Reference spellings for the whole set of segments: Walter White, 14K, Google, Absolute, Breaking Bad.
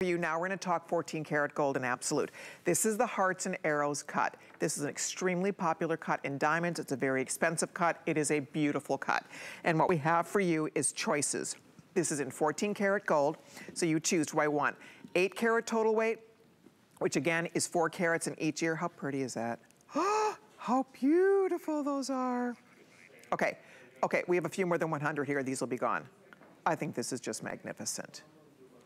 For you now, we're going to talk 14 karat gold and Absolute. This is the hearts and arrows cut. This is an extremely popular cut in diamonds. It's a very expensive cut. It is a beautiful cut. And what we have for you is choices. This is in 14 karat gold, so you choose, do I want 8 karat total weight, which again is 4 carats in each ear. How pretty is that? How beautiful those are. Okay, we have a few more than 100 here. These will be gone. I think this is just magnificent.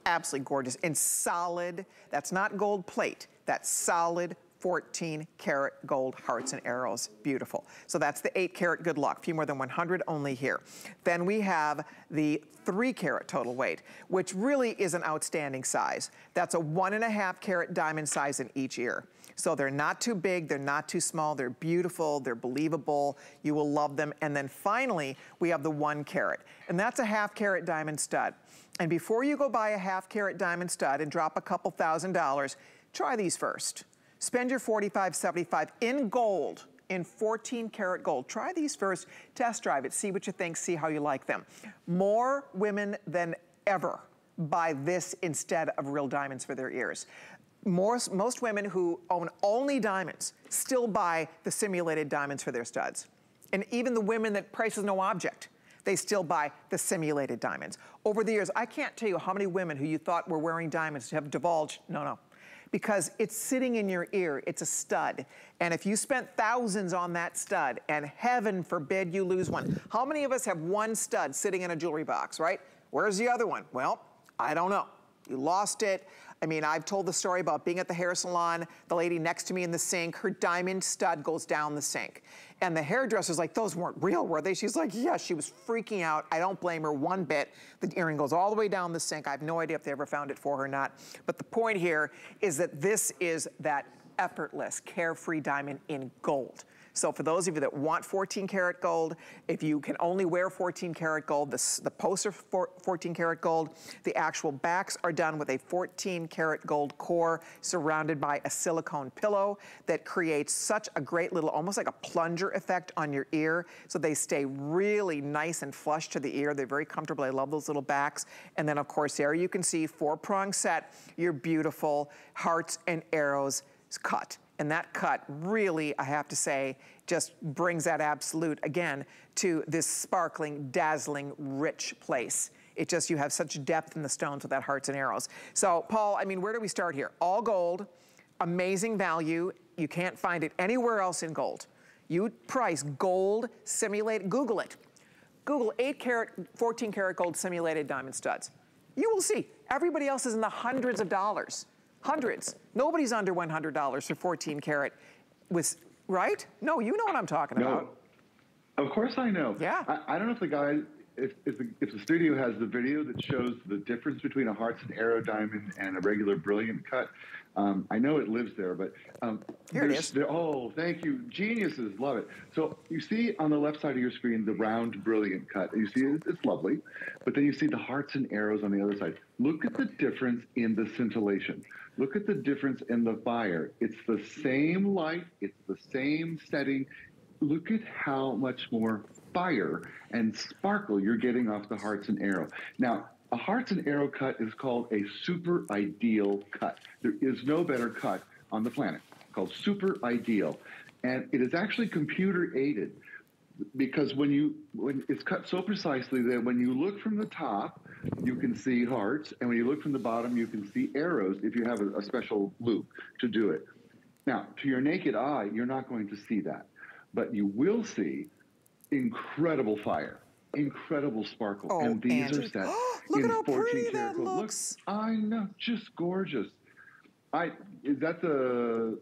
Absolutely gorgeous and solid. That's not gold plate. That's solid 14 karat gold hearts and arrows. Beautiful. So that's the 8 karat good luck. Few more than 100 only here. Then we have the 3 karat total weight, which really is an outstanding size. That's a 1.5 karat diamond size in each ear. So they're not too big, they're not too small, they're beautiful, they're believable, you will love them. And then finally, we have the 1 karat, and that's a half karat diamond stud. And before you go buy a half karat diamond stud and drop a couple $1,000, try these first. Spend your $45.75 in gold, in 14 karat gold. Try these first, test drive it, see what you think, see how you like them. More women than ever buy this instead of real diamonds for their ears. Most women who own only diamonds still buy the simulated diamonds for their studs. And even the women that price is no object, they still buy the simulated diamonds. Over the years, I can't tell you how many women who you thought were wearing diamonds have divulged, no. Because it's sitting in your ear, it's a stud. And if you spent thousands on that stud, and heaven forbid you lose one. How many of us have one stud sitting in a jewelry box, right? Where's the other one? Well, I don't know. You lost it. I mean, I've told the story about being at the hair salon, the lady next to me in the sink, her diamond stud goes down the sink. And the hairdresser's like, those weren't real, were they? She's like, yeah, she was freaking out. I don't blame her one bit. The earring goes all the way down the sink. I have no idea if they ever found it for her or not. But the point here is that this is that effortless, carefree diamond in gold. So for those of you that want 14 karat gold, if you can only wear 14 karat gold, the posts are 14 karat gold. The actual backs are done with a 14 karat gold core surrounded by a silicone pillow that creates such a great little, almost like a plunger effect on your ear. So they stay really nice and flush to the ear. They're very comfortable. I love those little backs. And then of course there you can see 4-prong set, your beautiful hearts and arrows cut. And that cut really, I have to say, just brings that Absolute, again, to this sparkling, dazzling, rich place. It just, you have such depth in the stones with that hearts and arrows. So, Paul, I mean, where do we start here? All gold, amazing value. You can't find it anywhere else in gold. You price gold, simulate, Google it. Google 8 karat, 14 karat gold simulated diamond studs. You will see, everybody else is in the hundreds of dollars. Hundreds. Nobody's under $100 for 14 karat, with, right? No, you know what I'm talking about. Of course I know. Yeah. I don't know if the guy, if the studio has the video that shows the difference between a hearts and arrow diamond and a regular brilliant cut. I know it lives there, but here it is. Oh, thank you. Geniuses love it. So you see on the left side of your screen the round brilliant cut. You see it's lovely, but then you see the hearts and arrows on the other side. Look at the difference in the scintillation. Look at the difference in the fire. It's the same light. It's the same setting. Look at how much more fire and sparkle you're getting off the hearts and arrow. Now, a hearts and arrow cut is called a super ideal cut. There is no better cut on the planet, called super ideal. And it is actually computer aided because when it's cut so precisely that when you look from the top, you can see hearts, and when you look from the bottom, you can see arrows if you have a special loop to do it. Now, to your naked eye, you're not going to see that, but you will see incredible fire, incredible sparkle. Oh, and these Andrew. Are set look at how pretty that looks. Look, I know, just gorgeous. Is that the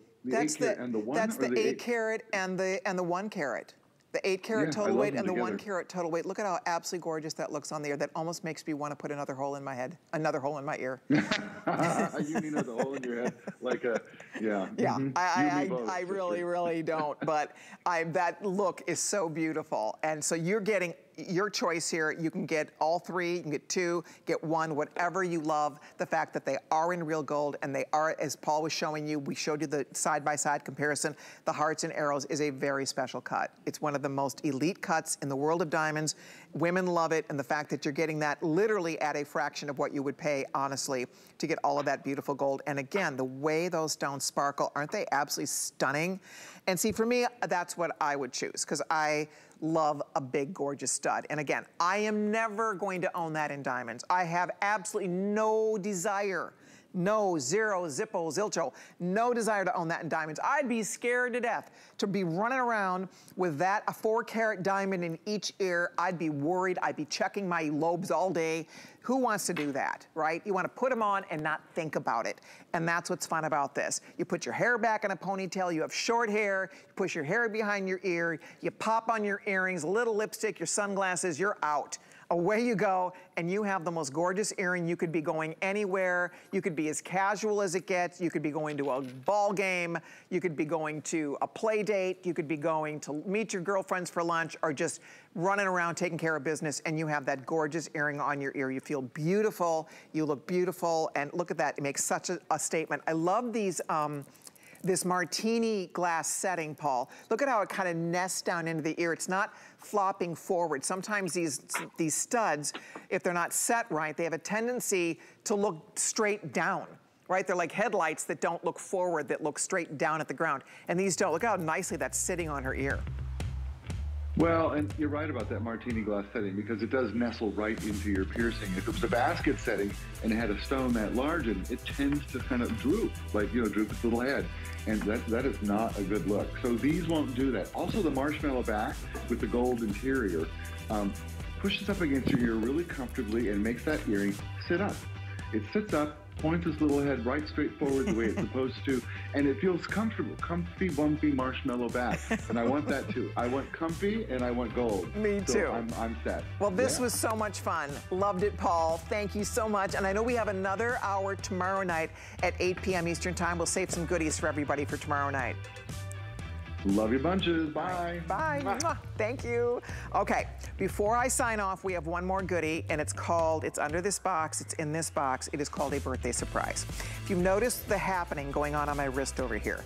eight carat and the one carat? The 8 karat total weight and the together. 1 karat total weight. Look at how absolutely gorgeous that looks on the ear. That almost makes me want to put another hole in my head, another hole in my ear. You mean another hole in your head? Like a, yeah. Yeah, mm-hmm. I really, really don't. But that look is so beautiful. And so you're getting your choice here. You can get all three, you can get two, get one, whatever you love. The fact that they are in real gold and they are, as Paul was showing you, we showed you the side-by-side comparison. The hearts and arrows is a very special cut. It's one of the most elite cuts in the world of diamonds. Women love it, and the fact that you're getting that literally at a fraction of what you would pay, honestly, to get all of that beautiful gold. And again, the way those stones sparkle, aren't they absolutely stunning? And see, for me, that's what I would choose, because I love a big, gorgeous stud. And again, I am never going to own that in diamonds. I have absolutely no desire, no, zero, zippo, zilcho, no desire to own that in diamonds. I'd be scared to death to be running around with that, a 4-carat diamond in each ear. I'd be worried. I'd be checking my lobes all day. Who wants to do that, right? You want to put them on and not think about it. And that's what's fun about this. You put your hair back in a ponytail, you have short hair, you push your hair behind your ear, you pop on your earrings, a little lipstick, your sunglasses, you're out. Away you go, and you have the most gorgeous earring. You could be going anywhere. You could be as casual as it gets. You could be going to a ball game. You could be going to a play date. You could be going to meet your girlfriends for lunch, or just running around taking care of business, and you have that gorgeous earring on your ear. You feel beautiful. You look beautiful, and look at that. It makes such a statement. I love these, this martini glass setting, Paul. Look at how it kind of nests down into the ear. It's not flopping forward. Sometimes these studs, if they're not set right, they have a tendency to look straight down, right? They're like headlights that don't look forward, that look straight down at the ground. And these don't. Look how nicely that's sitting on her ear. Well, and you're right about that martini glass setting, because it does nestle right into your piercing. If it was a basket setting and it had a stone that large, and it tends to kind of droop, like, you know, droop its little head. And that is not a good look. So these won't do that. Also, the marshmallow back with the gold interior pushes up against your ear really comfortably and makes that earring sit up. It sits up, points its little head right straight forward the way it's supposed to, and it feels comfortable. Comfy, bumpy marshmallow back. And I want that too. I want comfy and I want gold. Me too. So I'm set. Well, this was so much fun. Loved it, Paul. Thank you so much. And I know we have another hour tomorrow night at 8 p.m. Eastern Time. We'll save some goodies for everybody for tomorrow night. Love your bunches. Bye. Bye. Bye. Thank you. Okay, before I sign off, we have one more goodie, and it's called, it's under this box, it's in this box, it is called a birthday surprise. If you've noticed the happening going on my wrist over here,